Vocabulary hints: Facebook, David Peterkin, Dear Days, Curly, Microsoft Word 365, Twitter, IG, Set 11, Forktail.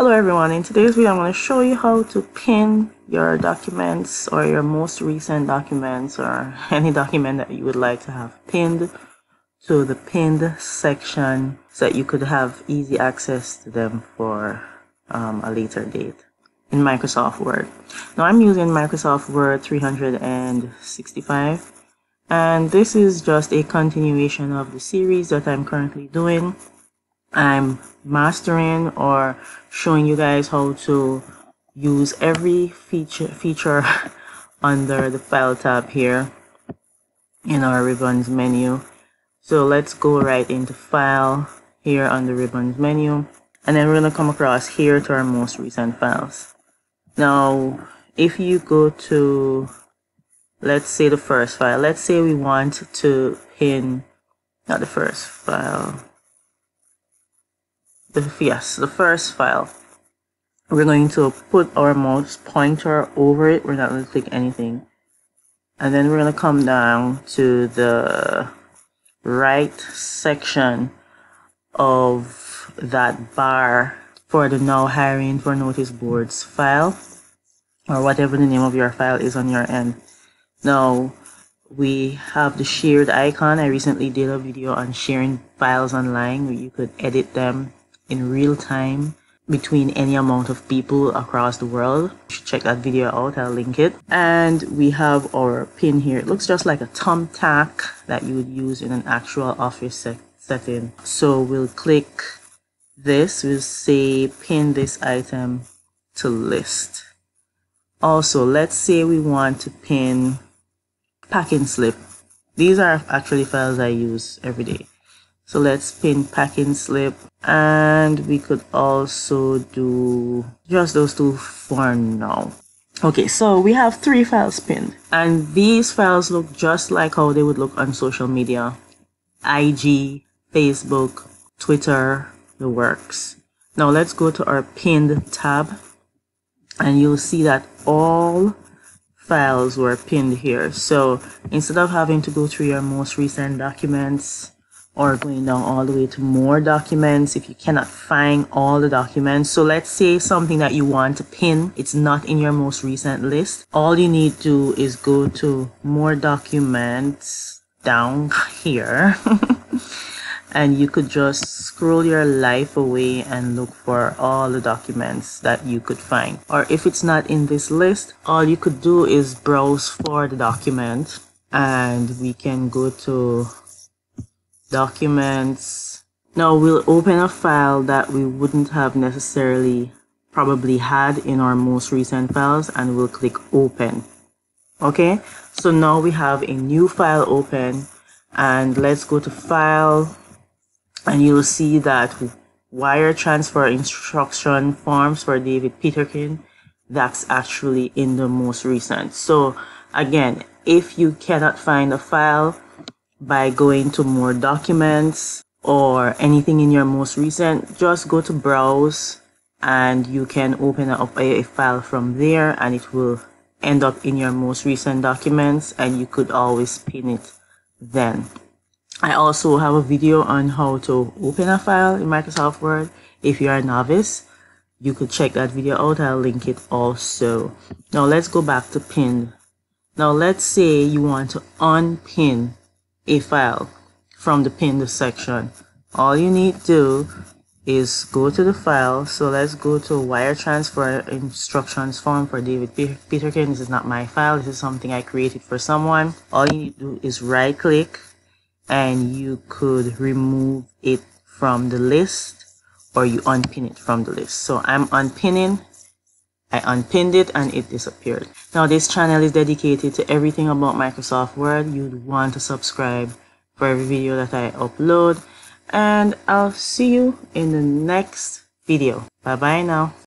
Hello everyone, in today's video I'm going to show you how to pin your documents or your most recent documents or any document that you would like to have pinned to the pinned section so that you could have easy access to them for a later date in Microsoft Word. Now I'm using Microsoft Word 365 and this is just a continuation of the series that I'm currently doing. I'm mastering or showing you guys how to use every feature under the file tab here in our ribbons menu. So let's go right into file here on the ribbons menu, and then we're going to come across here to our most recent files. Now if you go to, let's say, the first file, let's say we want to pin, not the first file, the first file. We're going to put our mouse pointer over it. We're not going to click anything. And then we're going to come down to the right section of that bar for the Now Hiring for Notice Boards file, or whatever the name of your file is on your end. Now we have the shared icon. I recently did a video on sharing files online where you could edit them in real time between any amount of people across the world. You should check that video out, I'll link it. And we have our pin here. It looks just like a thumbtack that you would use in an actual office setting. So we'll click this, we'll say pin this item to list. Also, let's say we want to pin packing slip. These are actually files I use every day. So let's pin packing slip, and we could also do just those two for now. Okay, so we have three files pinned, and these files look just like how they would look on social media. IG, Facebook, Twitter, the works. Now let's go to our pinned tab, and you'll see that all files were pinned here. So instead of having to go through your most recent documents, or going down all the way to more documents if you cannot find all the documents. So let's say something that you want to pin, it's not in your most recent list. All you need to do is go to more documents down here and you could just scroll your life away and look for all the documents that you could find. Or if it's not in this list, all you could do is browse for the document, and we can go to documents. Now we'll open a file that we wouldn't have necessarily probably had in our most recent files, and we'll click open. Okay, so now we have a new file open, and let's go to file, and you'll see that wire transfer instruction forms for David Peterkin, that's actually in the most recent. So again, if you cannot find a file by going to more documents or anything in your most recent, just go to browse and you can open up a file from there, and it will end up in your most recent documents, and you could always pin it then. I also have a video on how to open a file in Microsoft Word. If you are a novice, you could check that video out, I'll link it also. Now let's go back to pin. Now let's say you want to unpin a file from the pinned section. All you need to do is go to the file. So let's go to wire transfer instructions form for David Peterkin. This is not my file, this is something I created for someone. All you need to do is right click, and you could remove it from the list, or you unpin it from the list. So I'm unpinning. I unpinned it and it disappeared. Now this channel is dedicated to everything about Microsoft Word. You'd want to subscribe for every video that I upload. And I'll see you in the next video. Bye bye now.